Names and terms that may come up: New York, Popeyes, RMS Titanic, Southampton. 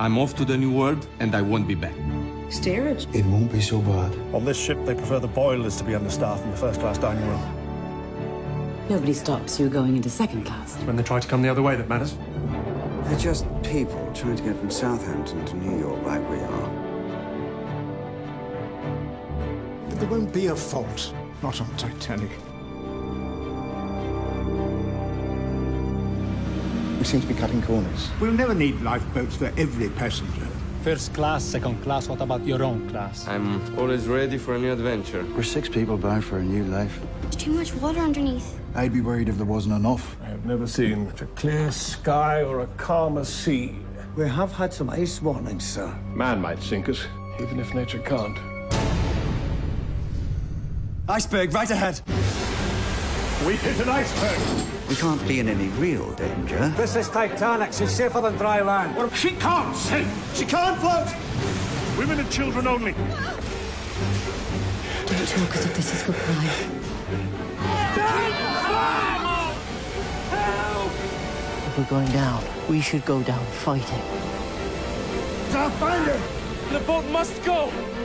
I'm off to the new world and I won't be back. Steerage? It won't be so bad. On this ship, they prefer the boilers to be understaffed in the first-class dining room. Nobody stops you going into second class. It's when they try to come the other way that matters. They're just people trying to get from Southampton to New York like we are. But there won't be a fault. Not on Titanic. We seem to be cutting corners. We'll never need lifeboats for every passenger. First class, second class, what about your own class? I'm always ready for a new adventure. We're six people bound for a new life. There's too much water underneath. I'd be worried if there wasn't enough. I've never seen such a clear sky or a calmer sea. We have had some ice warnings, sir. Man might sink us, even if nature can't. Iceberg right ahead! We hit an iceberg! We can't be in any real danger. This is Titanic. She's safer than dry land. Well, she can't sink. She can't float. Women and children only. Don't talk as if this is goodbye. Help! If we're going down, we should go down fighting. I'll find her. The boat must go.